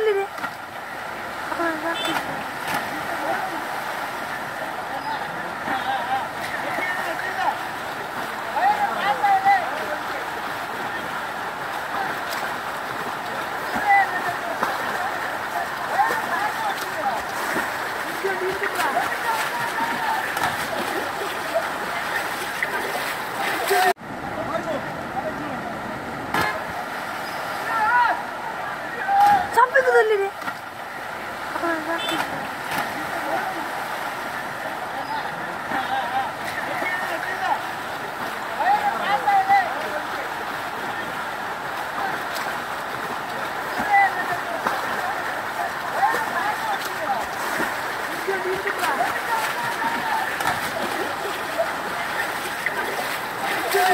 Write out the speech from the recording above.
들리네.